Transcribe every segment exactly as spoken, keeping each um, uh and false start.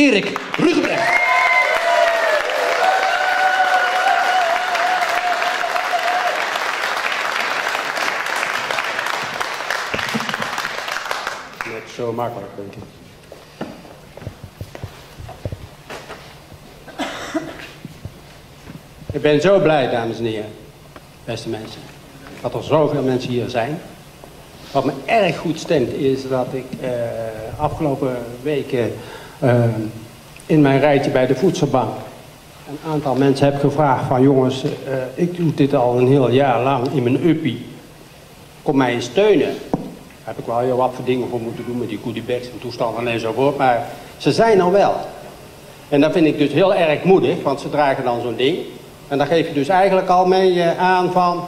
Eric Rugebregt. Net zo makkelijk, denk ik. Ik ben zo blij, dames en heren, beste mensen, dat er zoveel mensen hier zijn. Wat me erg goed stemt is dat ik eh, afgelopen weken eh, in mijn rijtje bij de voedselbank een aantal mensen heb gevraagd van jongens, eh, ik doe dit al een heel jaar lang in mijn uppie. Kom mij eens steunen. Daar heb ik wel heel wat voor dingen voor moeten doen met die goodiebags en toestanden enzovoort, maar ze zijn al wel. En dat vind ik dus heel erg moedig, want ze dragen dan zo'n ding. En dan geef je dus eigenlijk al mee aan van,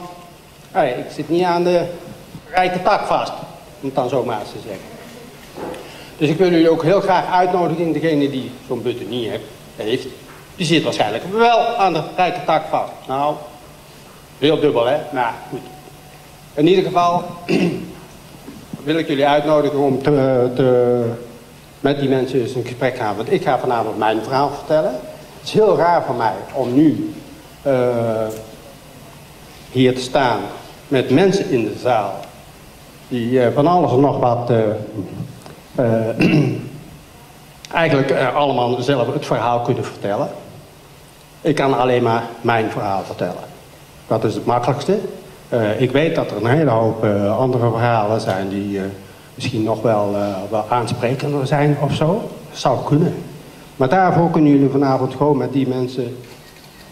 hey, ik zit niet aan de rijke tak vast, om het dan zomaar eens te zeggen. Dus ik wil jullie ook heel graag uitnodigen, degene die zo'n button niet heeft, die zit waarschijnlijk wel aan de rijke tak vast. Nou, heel dubbel hè, maar goed. In ieder geval wil ik jullie uitnodigen om te, te, met die mensen eens een gesprek gaan. Want ik ga vanavond mijn verhaal vertellen. Het is heel raar voor mij om nu Uh, hier te staan met mensen in de zaal die uh, van alles en nog wat uh, uh, eigenlijk uh, allemaal zelf het verhaal kunnen vertellen. Ik kan alleen maar mijn verhaal vertellen. Dat is het makkelijkste. Uh, ik weet dat er een hele hoop uh, andere verhalen zijn die uh, misschien nog wel, uh, wel aansprekender zijn of zo. Zou kunnen. Maar daarvoor kunnen jullie vanavond gewoon met die mensen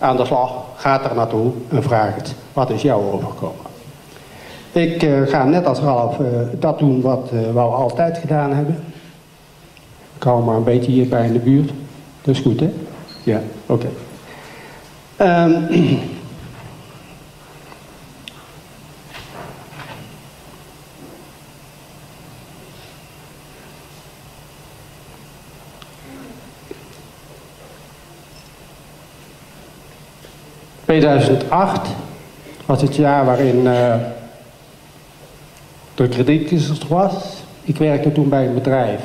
aan de slag, gaat er naartoe en vraagt, wat is jou overkomen? Ik uh, ga net als Ralph uh, dat doen wat uh, we altijd gedaan hebben. Ik hou maar een beetje hierbij in de buurt. Dat is goed, hè? Ja, oké. Okay. Um, tweeduizend acht was het jaar waarin uh, de kredietcrisis was. Ik werkte toen bij een bedrijf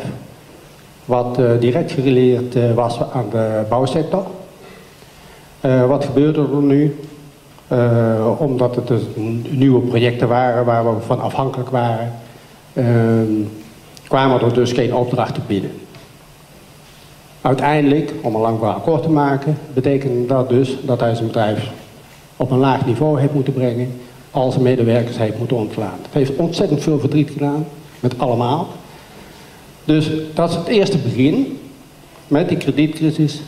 wat uh, direct gerelateerd uh, was aan de bouwsector. Uh, wat gebeurde er nu? Uh, omdat het dus nieuwe projecten waren waar we van afhankelijk waren, uh, kwamen er dus geen opdrachten binnen. Uiteindelijk, om een lang verhaal kort te maken, betekende dat dus dat hij zijn bedrijf op een laag niveau heeft moeten brengen, al zijn medewerkers heeft moeten ontslaan. Het heeft ontzettend veel verdriet gedaan, met allemaal. Dus dat is het eerste begin. Met die kredietcrisis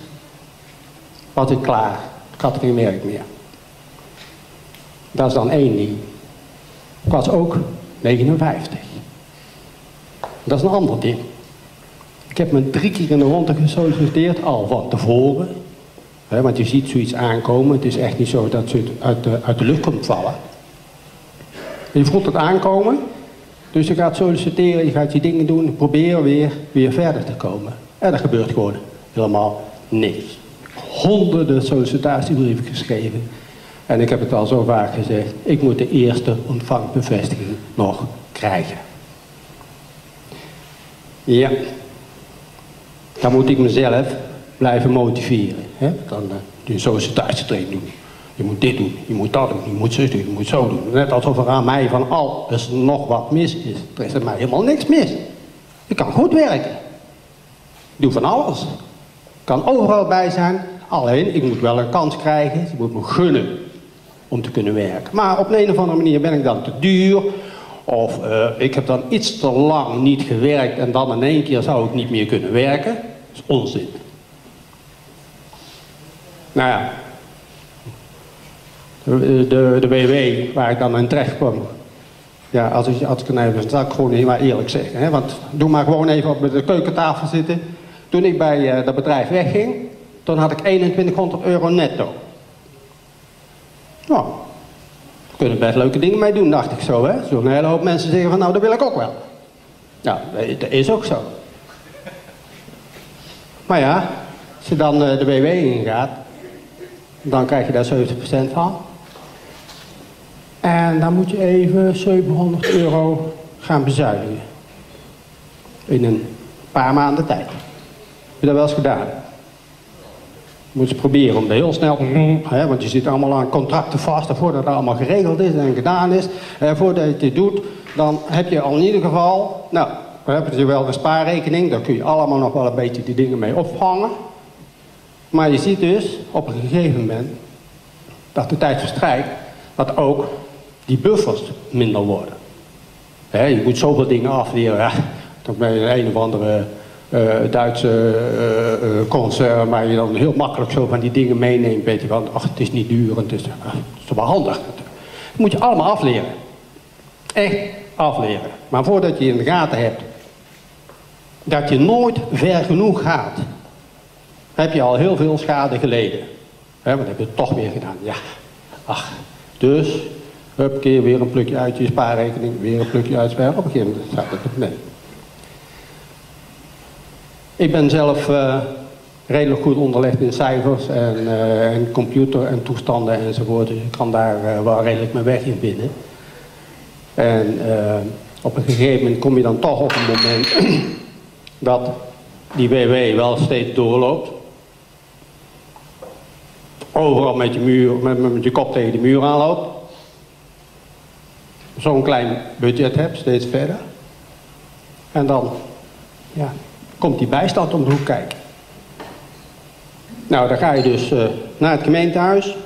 was ik klaar. Ik had geen werk meer. Dat is dan één ding. Ik was ook negenenvijftig. Dat is een ander ding. Ik heb me drie keer in de ronde gesolliciteerd, al van tevoren. He, want je ziet zoiets aankomen. Het is echt niet zo dat ze uit de, uit de lucht komt vallen. Je voelt het aankomen. Dus je gaat solliciteren, je gaat je dingen doen. Proberen weer, weer verder te komen. En er gebeurt gewoon helemaal niks. Honderden sollicitatiebrieven geschreven. En ik heb het al zo vaak gezegd. Ik moet de eerste ontvangbevestiging nog krijgen. Ja. Dan moet ik mezelf blijven motiveren. Hè? Dan uh, die sollicitatietraining doen. Je moet dit doen, je moet dat doen, je moet zo doen, je moet zo doen. Net alsof er aan mij van alles nog wat mis is. Er is aan mij helemaal niks mis. Ik kan goed werken. Ik doe van alles. Ik kan overal bij zijn. Alleen, ik moet wel een kans krijgen. Je moet me gunnen om te kunnen werken. Maar op een of andere manier ben ik dan te duur. Of uh, ik heb dan iets te lang niet gewerkt en dan in één keer zou ik niet meer kunnen werken. Dat is onzin. Nou ja, de, de, de W W waar ik dan in terecht kwam. Ja, als ik, als ik nou even, zal ik gewoon niet maar eerlijk zeggen. Hè? Want doe maar gewoon even op de keukentafel zitten. Toen ik bij uh, dat bedrijf wegging, toen had ik eenentwintighonderd euro netto. Nou. We kunnen best leuke dingen mee doen, dacht ik zo. Hè? Zo'n hele hoop mensen zeggen van, nou, dat wil ik ook wel. Nou, dat is ook zo. Maar ja, als je dan de B W ingaat, dan krijg je daar zeventig procent van. En dan moet je even zevenhonderd euro gaan bezuinigen. In een paar maanden tijd. Heb je dat wel eens gedaan? Moet je proberen om heel snel, hè, want je zit allemaal aan contracten vast en voordat het allemaal geregeld is en gedaan is, eh, voordat je dit doet, dan heb je al in ieder geval, nou, dan heb je wel een spaarrekening, daar kun je allemaal nog wel een beetje die dingen mee ophangen. Maar je ziet dus op een gegeven moment dat de tijd verstrijkt, dat ook die buffers minder worden. Hè, je moet zoveel dingen afleren, ja, dan ben je een of andere Uh, Duitse uh, uh, concern, waar je dan heel makkelijk zo van die dingen meeneemt, weet je wel. Ach, het is niet duur en het is, ach, het is wel handig. Dat moet je allemaal afleren. Echt afleren. Maar voordat je in de gaten hebt dat je nooit ver genoeg gaat, heb je al heel veel schade geleden. He, want dat heb je toch weer gedaan. Ja, ach, dus, hup, keer weer een plukje uit je spaarrekening, weer een plukje uit je spaarrekening. Op een gegeven moment staat het nee. Ik ben zelf uh, redelijk goed onderlegd in cijfers en, uh, en computer en toestanden enzovoort. Dus ik kan daar uh, wel redelijk mijn weg in vinden. En uh, op een gegeven moment kom je dan toch op een moment dat die W W wel steeds doorloopt. Overal met je, muur, met, met je kop tegen de muur aanloopt. Zo'n klein budget hebt, steeds verder. En dan, ja, komt die bijstand om de hoek kijken. Nou, dan ga je dus uh, naar het gemeentehuis.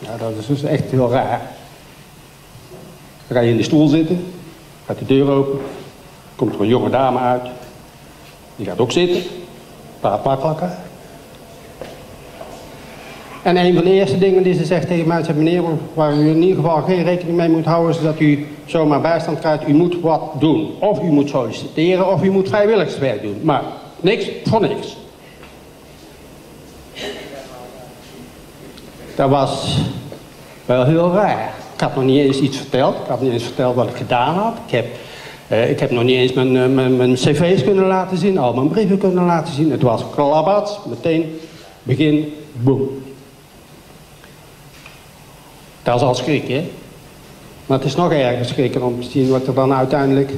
Nou, dat is dus echt heel raar. Dan ga je in de stoel zitten, gaat de deur open, komt er een jonge dame uit. Die gaat ook zitten, een paar paklakken. En een van de eerste dingen die ze zegt tegen mij, zegt, meneer, waar u in ieder geval geen rekening mee moet houden, is dat u zomaar bijstand krijgt. U moet wat doen. Of u moet solliciteren, of u moet vrijwilligerswerk doen. Maar niks voor niks. Dat was wel heel raar. Ik had nog niet eens iets verteld. Ik had niet eens verteld wat ik gedaan had. Ik heb, eh, ik heb nog niet eens mijn, uh, mijn, mijn cv's kunnen laten zien, al mijn brieven kunnen laten zien. Het was klabbats. Meteen begin, boem. Dat is al schrik, hè? Maar het is nog erger schrikken om te zien wat er dan uiteindelijk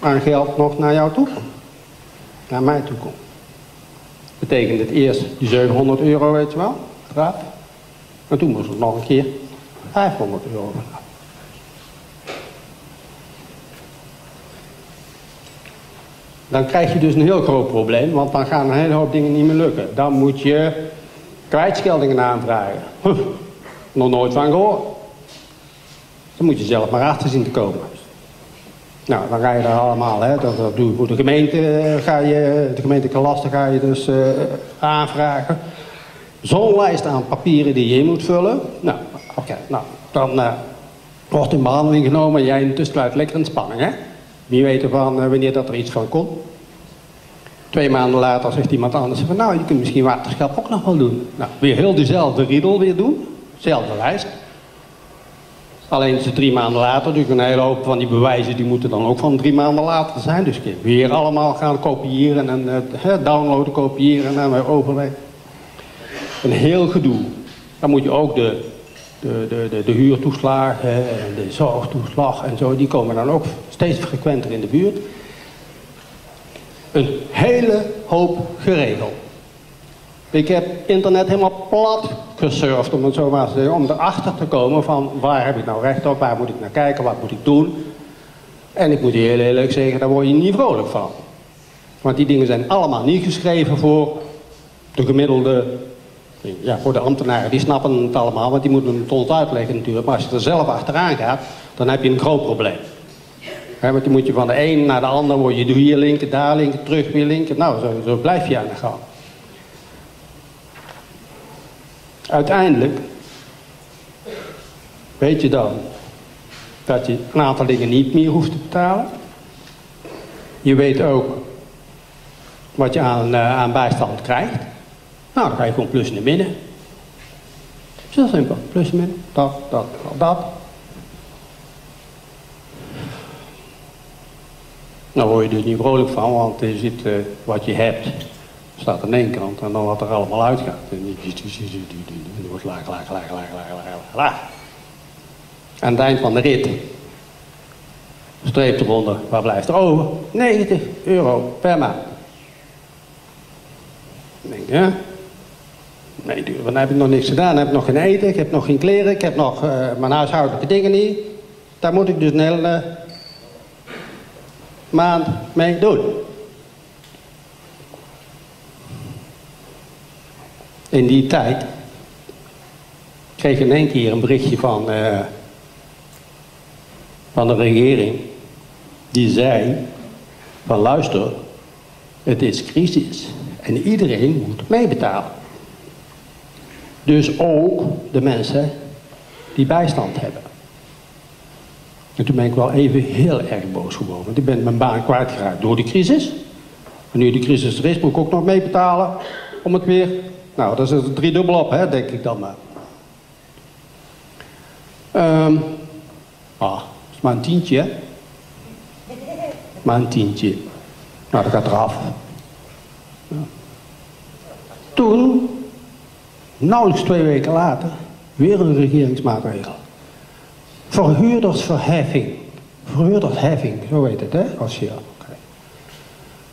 aan geld nog naar jou toe komt. Naar mij toe komt. Dat betekent het eerst die zevenhonderd euro, weet je wel, draad. En toen moest het nog een keer vijfhonderd euro. Dan krijg je dus een heel groot probleem, want dan gaan een hele hoop dingen niet meer lukken. Dan moet je kwijtscheldingen aanvragen. Huh, nog nooit van gehoord. Dan moet je zelf maar achter zien te komen. Nou, dan ga je daar allemaal, hè, dat, dat doe je voor de gemeente, ga je, de gemeentelijke lasten ga je dus uh, aanvragen. Zo'n lijst aan papieren die je in moet vullen. Nou, oké, okay, nou, dan uh, wordt in behandeling genomen, jij in de tussentijd lekker in spanning, hè. Wie weet ervan uh, wanneer dat er iets van komt. Twee maanden later zegt iemand anders van, nou, je kunt misschien waterschap ook nog wel doen. Nou, weer heel dezelfde riedel weer doen. Zelfde lijst. Alleen is het drie maanden later, dus een hele hoop van die bewijzen die moeten dan ook van drie maanden later zijn. Dus weer allemaal gaan kopiëren en eh, downloaden, kopiëren en weer overleggen. Een heel gedoe. Dan moet je ook de, de, de, de, de huurtoeslagen en de zorgtoeslag en zo, die komen dan ook steeds frequenter in de buurt. Een hele hoop geregeld. Ik heb internet helemaal plat gesurfd, om het zo maar te zeggen, om erachter te komen van waar heb ik nou recht op, waar moet ik naar kijken, wat moet ik doen. En ik moet je heel eerlijk zeggen, daar word je niet vrolijk van. Want die dingen zijn allemaal niet geschreven voor de gemiddelde, ja, voor de ambtenaren, die snappen het allemaal, want die moeten het ons uitleggen natuurlijk. Maar als je er zelf achteraan gaat, dan heb je een groot probleem. He, want dan moet je van de een naar de ander, word je hier linken, daar linken, terug weer linken. Nou, zo, zo blijf je aan de gang. Uiteindelijk weet je dan dat je een aantal dingen niet meer hoeft te betalen. Je weet ook wat je aan, uh, aan bijstand krijgt. Nou, dan kan je gewoon plus en midden. Zo simpel, plus en midden, dat, dat, dat. Nou word je er niet vrolijk van, want je ziet uh, wat je hebt. Staat aan één kant en dan wat er allemaal uitgaat. En het wordt laag, laag, laag, laag, laag, laag, laag. Aan het eind van de rit streep eronder, waar blijft er over? negentig euro per maand. Ik denk, ja. Nee, dan heb ik nog niks gedaan. Dan heb ik nog geen eten, ik heb nog geen kleren, ik heb nog uh, mijn huishoudelijke dingen niet. Daar moet ik dus een hele uh, maand mee doen. In die tijd kreeg ik in één keer een berichtje van, uh, van de regering. Die zei van luister, het is crisis en iedereen moet meebetalen. Dus ook de mensen die bijstand hebben. En toen ben ik wel even heel erg boos geworden. Want ik ben mijn baan kwijtgeraakt door de crisis. En nu de crisis er is, moet ik ook nog meebetalen om het weer... Nou, dat is drie dubbel op, hè, denk ik dan maar. Um, ah, dat is maar een tientje, hè? Maar een tientje. Nou, dat gaat eraf. Ja. Toen, nauwelijks twee weken later, weer een regeringsmaatregel. Verhuurdersverheffing. Verhuurdersheffing, zo heet het, hè? Als je, okay.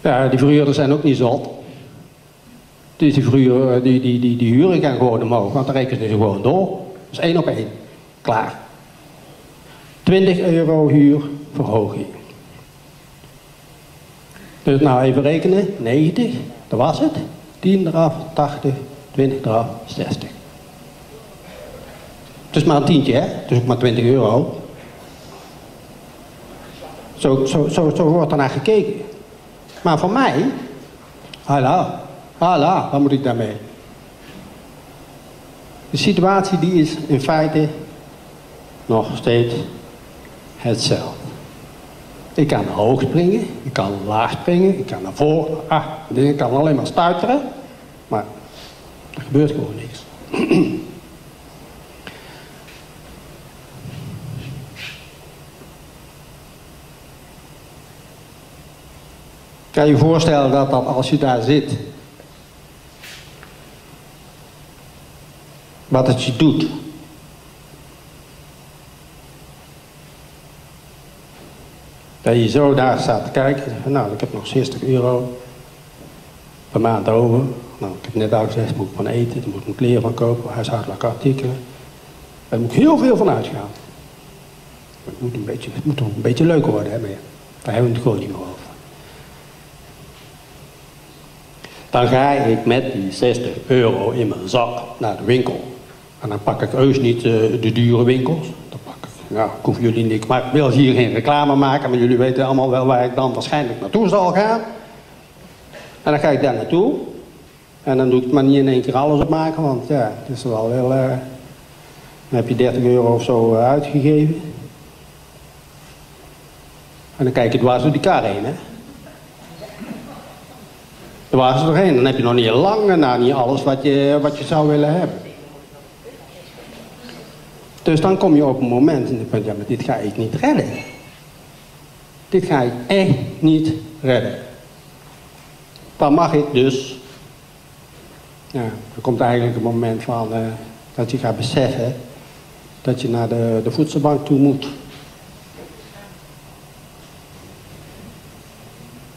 Ja, die verhuurders zijn ook niet zot. Dus die, verhuur, die, die, die, die huren gaan gewoon omhoog, want dan rekenen ze gewoon door. Dat is één op één. Klaar. twintig euro huurverhoging. Dus nou even rekenen, negentig, dat was het. tien eraf, tachtig, twintig eraf, zestig. Het is maar een tientje, hè? Het is ook maar twintig euro. Zo, zo, zo, zo wordt er naar gekeken. Maar voor mij, hallo. Hala, wat moet ik daarmee? De situatie die is in feite nog steeds hetzelfde. Ik kan hoog springen, ik kan laag springen, ik kan naar voren, ah, ik kan alleen maar stuiteren, maar er gebeurt gewoon niks. Kan je je voorstellen dat, dat als je daar zit, wat het je doet. Dat je zo daar staat te kijken. Nou, ik heb nog zestig euro per maand over. Nou, ik heb net al gezegd, moet ik van eten, daar moet ik kleren van kopen, huishoudelijke artikelen. Daar moet ik heel veel van uitgaan. Het moet een beetje, het moet toch een beetje leuk worden, hè, maar ja, daar hebben we het gewoon niet meer over. Dan ga ik met die zestig euro in mijn zak naar de winkel. En dan pak ik heus niet uh, de dure winkels. Dan pak ik, nou, ik hoef jullie niks. Maar ik wil hier geen reclame maken, maar jullie weten allemaal wel waar ik dan waarschijnlijk naartoe zal gaan. En dan ga ik daar naartoe. En dan doe ik maar niet in één keer alles opmaken, want ja, het is wel heel... Uh, dan heb je dertig euro of zo uh, uitgegeven. En dan kijk je dwars door die kar heen, hè. Daar waren ze doorheen. Dan heb je nog niet lang en nou, niet alles wat je, wat je zou willen hebben. Dus dan kom je op een moment en je denkt, ja, maar dit ga ik niet redden. Dit ga ik echt niet redden. Dan mag ik dus... Ja, er komt eigenlijk een moment van uh, dat je gaat beseffen dat je naar de, de voedselbank toe moet.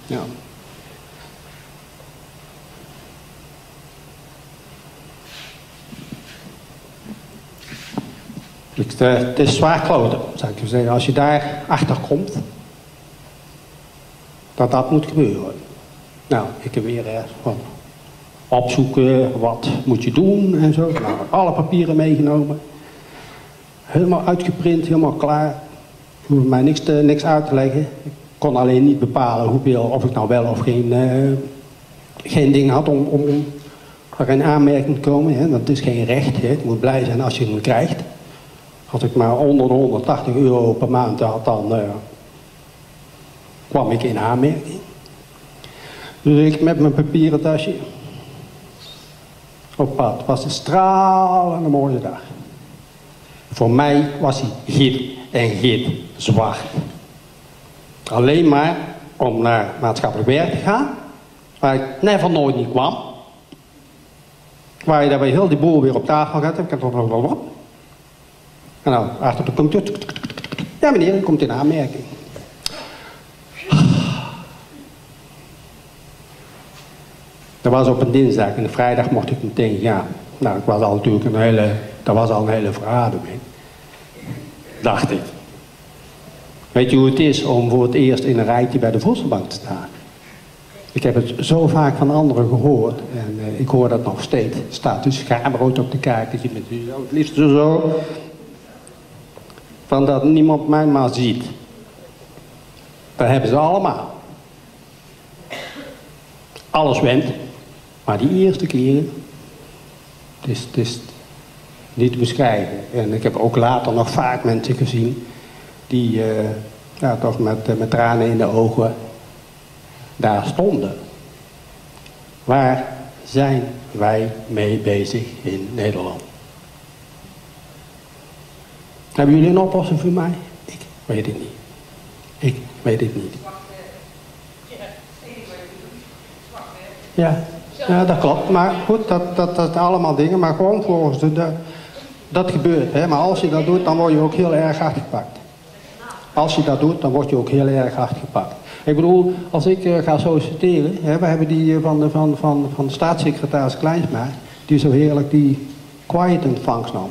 Ja. Het is zwaar kloten, zou ik je zeggen. Als je daar achter komt, dat dat moet gebeuren. Nou, ik heb weer ergens van opzoeken, wat moet je doen en zo. Nou, alle papieren meegenomen. Helemaal uitgeprint, helemaal klaar. Je hoeft mij niks, te, niks uit te leggen. Ik kon alleen niet bepalen hoeveel, of ik nou wel of geen, uh, geen ding had om, om, om er in aanmerking te komen. Hè. Dat is geen recht, hè. Het moet blij zijn als je het krijgt. Als ik maar onder de honderdtachtig euro per maand had, dan uh, kwam ik in aanmerking. Dus ik met mijn papieren tasje op pad. Het was een stralende mooie dag. Voor mij was hij git en git zwart. Alleen maar om naar maatschappelijk werk te gaan, waar ik net van nooit niet kwam. Waar je daarbij heel die boel weer op tafel gaat. Ik heb het nog wel op. En nou, achter de computer. Ja meneer, u komt in aanmerking. dat was op een dinsdag en vrijdag mocht ik meteen gaan. Nou, dat was al natuurlijk een hele, dat was al een hele verademing, dacht ik. Weet je hoe het is om voor het eerst in een rijtje bij de voedselbank te staan? Ik heb het zo vaak van anderen gehoord en uh, ik hoor dat nog steeds. Er staat dus schaamrood op de kaart dat je met u het liefst zo, van dat niemand mij maar ziet. Dat hebben ze allemaal. Alles went, maar die eerste keer, het is, het is niet te beschrijven. En ik heb ook later nog vaak mensen gezien die uh, ja, toch met, uh, met tranen in de ogen daar stonden. Waar zijn wij mee bezig in Nederland? Hebben jullie een oplossing voor mij? Ik weet het niet. Ik weet het niet. Ja, ja, dat klopt. Maar goed, dat, dat, dat zijn allemaal dingen. Maar gewoon volgens de... de dat gebeurt. Hè? Maar als je dat doet, dan word je ook heel erg hard gepakt. Als je dat doet, dan word je ook heel erg hard gepakt. Ik bedoel, als ik uh, ga solliciteren... Hè, we hebben die uh, van, de, van, van, van de staatssecretaris Kleinsma... die zo heerlijk die quiet ontvangst nam.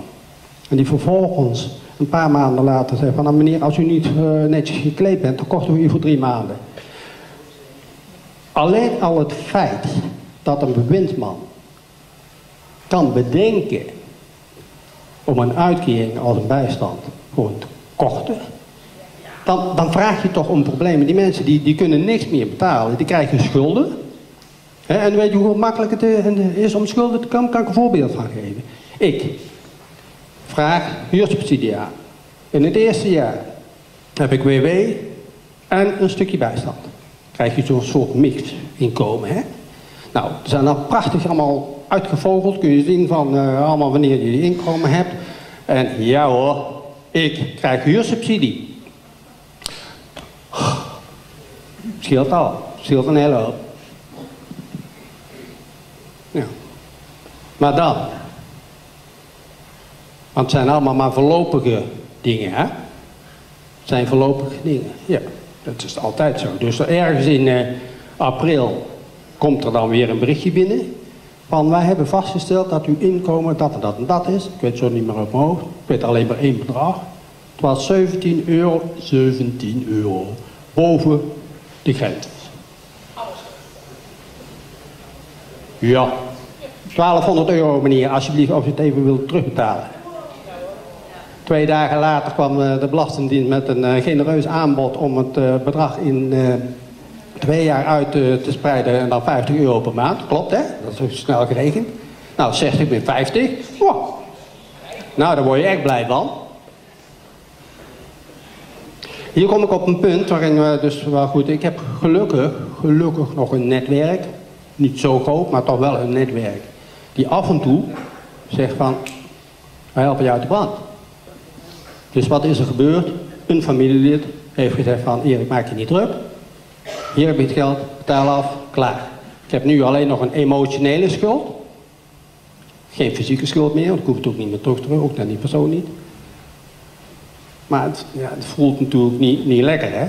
En die vervolgens een paar maanden later zei van... Nou, meneer, als u niet uh, netjes gekleed bent, dan korten we u voor drie maanden. Alleen al het feit dat een bewindsman kan bedenken om een uitkering als een bijstand gewoon te korten, dan, dan vraag je toch om problemen. Die mensen die, die kunnen niks meer betalen, die krijgen schulden. He, en weet je hoe makkelijk het is om schulden te komen? Kan ik een voorbeeld van geven. Ik vraag huursubsidie aan. In het eerste jaar heb ik W W en een stukje bijstand. Krijg je zo'n soort mixinkomen, hè? Nou, ze zijn dan prachtig allemaal uitgevogeld. Kun je zien van uh, allemaal wanneer je die inkomen hebt. En ja hoor, ik krijg huursubsidie. Scheelt al. Scheelt een hele hoop. Ja. Maar dan. Want het zijn allemaal maar voorlopige dingen, hè? Het zijn voorlopige dingen, ja. Dat is altijd zo. Dus ergens in uh, april komt er dan weer een berichtje binnen. Van wij hebben vastgesteld dat uw inkomen dat en dat en dat is. Ik weet zo niet meer op mijn hoofd. Ik weet alleen maar één bedrag. Het was zeventien euro. zeventien euro. Boven de grens. Ja. twaalfhonderd euro meneer, alsjeblieft of je het even wilt terugbetalen. Twee dagen later kwam de Belastingdienst met een genereus aanbod om het bedrag in twee jaar uit te spreiden en dan vijftig euro per maand. Klopt, hè? Dat is snel geregend. Nou, zestig min vijftig. Wow. Nou, daar word je echt blij van. Hier kom ik op een punt waarin we dus wel goed... Ik heb gelukkig, gelukkig nog een netwerk. Niet zo groot, maar toch wel een netwerk. Die af en toe zegt van, wij helpen jou uit de brand. Dus wat is er gebeurd? Een familielid heeft gezegd van, Erik, maak je niet druk. Hier heb je het geld, betaal af, klaar. Ik heb nu alleen nog een emotionele schuld. Geen fysieke schuld meer, want ik hoef het ook niet meer terug te doen, ook naar die persoon niet. Maar het, ja, het voelt natuurlijk niet, niet lekker, hè.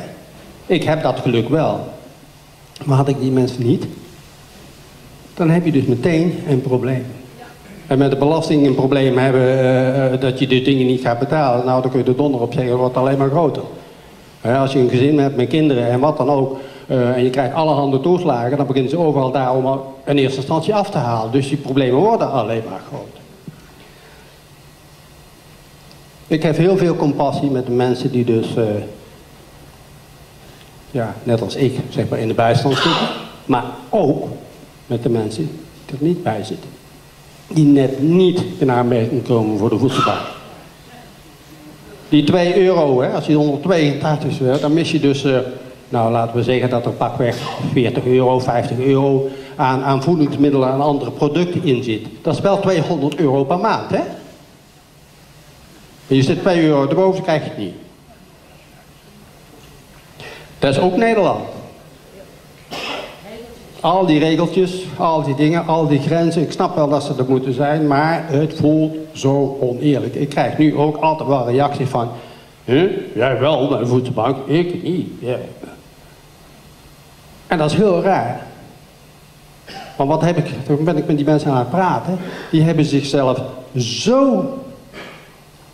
Ik heb dat geluk wel. Maar had ik die mensen niet, dan heb je dus meteen een probleem. En met de belasting een probleem hebben uh, dat je de dingen niet gaat betalen. Nou, dan kun je de donder op zeggen, dat wordt alleen maar groter. Uh, als je een gezin hebt met kinderen en wat dan ook, uh, en je krijgt allerhande toeslagen, dan beginnen ze overal daar om in eerste instantie af te halen. Dus die problemen worden alleen maar groter. Ik heb heel veel compassie met de mensen die dus, uh, ja, net als ik, zeg maar in de bijstand zitten. Maar ook met de mensen die er niet bij zitten. Die net niet in aanmerking komen voor de voedselbank. Die twee euro, hè, als je honderdtweeëntachtig is, dan mis je dus, uh, nou laten we zeggen dat er pakweg veertig euro, vijftig euro aan, aan voedingsmiddelen en andere producten in zit. Dat is wel tweehonderd euro per maand, hè? En je zit twee euro erboven, krijg je het niet. Dat is ook Nederland. Al die regeltjes, al die dingen, al die grenzen. Ik snap wel dat ze er moeten zijn, maar het voelt zo oneerlijk. Ik krijg nu ook altijd wel reacties van... Huh? Jij wel naar de voedselbank, ik niet. Yeah. En dat is heel raar. Want wat heb ik, toen ben ik met die mensen aan het praten, die hebben zichzelf zo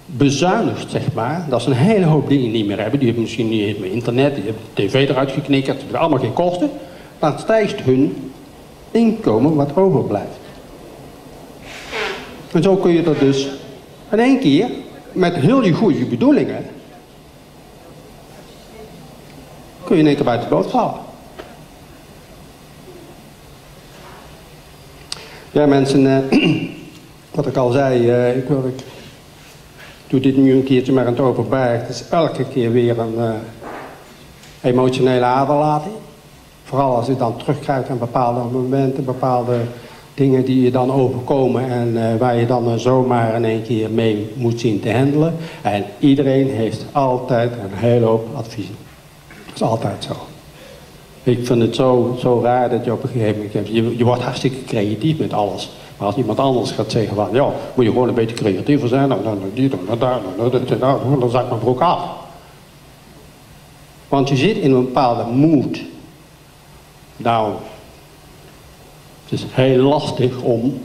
bezuinigd, zeg maar, dat ze een hele hoop dingen niet meer hebben. Die hebben misschien niet meer internet, die hebben tv eruit geknikkerd, die hebben allemaal geen kosten. Dan stijgt hun inkomen wat overblijft. En zo kun je dat dus in één keer, met heel die goede bedoelingen, kun je in één keer buiten de boot vallen. Ja mensen, uh, wat ik al zei, uh, ik, wil, ik doe dit nu een keertje maar aan het overberg. Het is elke keer weer een uh, emotionele aderlating. Vooral als je dan terugkijkt aan bepaalde momenten, bepaalde dingen die je dan overkomen en uh, waar je dan uh, zomaar in één keer mee moet zien te handelen. En iedereen heeft altijd een hele hoop adviezen. Dat is altijd zo. Ik vind het zo, zo raar dat je op een gegeven moment... Je, je wordt hartstikke creatief met alles. Maar als iemand anders gaat zeggen van... ja, moet je gewoon een beetje creatiever zijn. Dan dan die, dan dat, dan dat, dan dat. Dan zak mijn broek af. Want je zit in een bepaalde mood. Nou... Het is heel lastig om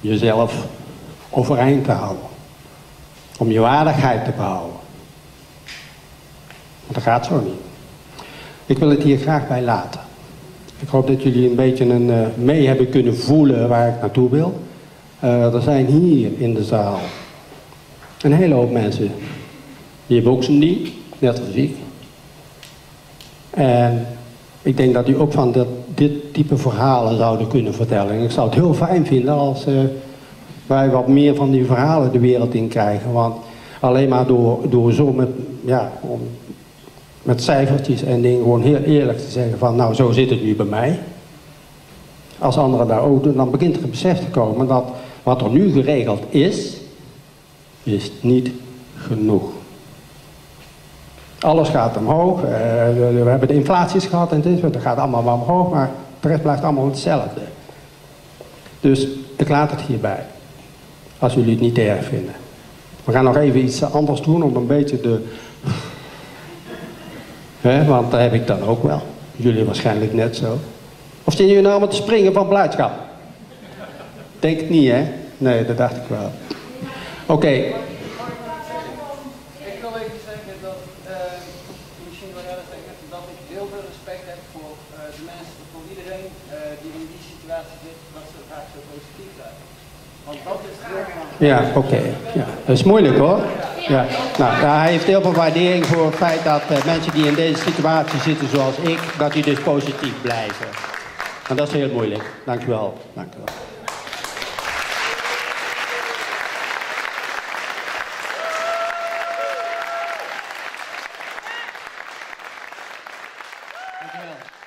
jezelf overeind te houden. Om je waardigheid te behouden. Want dat gaat zo niet. Ik wil het hier graag bij laten. Ik hoop dat jullie een beetje een, uh, mee hebben kunnen voelen waar ik naartoe wil. Uh, er zijn hier in de zaal een hele hoop mensen. Die hebben ook zijn ding, net als ik. En ik denk dat u ook van dat, dit type verhalen zouden kunnen vertellen. En ik zou het heel fijn vinden als uh, wij wat meer van die verhalen de wereld in krijgen. Want alleen maar door, door zo met... Ja, om, met cijfertjes en dingen gewoon heel eerlijk te zeggen van, nou zo zit het nu bij mij. Als anderen daar ook doen, dan begint er een besef te komen dat wat er nu geregeld is, is niet genoeg. Alles gaat omhoog, uh, we hebben de inflaties gehad en dit, dat gaat allemaal maar omhoog, maar de rest blijft allemaal hetzelfde. Dus ik laat het hierbij, als jullie het niet erg vinden. We gaan nog even iets anders doen om een beetje de... He, want dat heb ik dan ook wel. Jullie waarschijnlijk net zo. Of zijn jullie nou allemaal te springen van blijdschap? Denk het niet, hè? Nee, dat dacht ik wel. Oké. Okay. Ik wil even zeggen dat, uh, misschien wil jij dat zeggen, dat ik heel veel respect heb voor uh, de mensen, voor iedereen uh, die in die situatie zit, dat ze vaak zo positief zijn. Want dat is heel belangrijk. Ja, oké. Okay. Ja. Dat is moeilijk hoor. Ja. Nou, hij heeft heel veel waardering voor het feit dat uh, mensen die in deze situatie zitten zoals ik, dat die dus positief blijven. En dat is heel moeilijk. Dank u wel. Dank u wel. Dank u wel.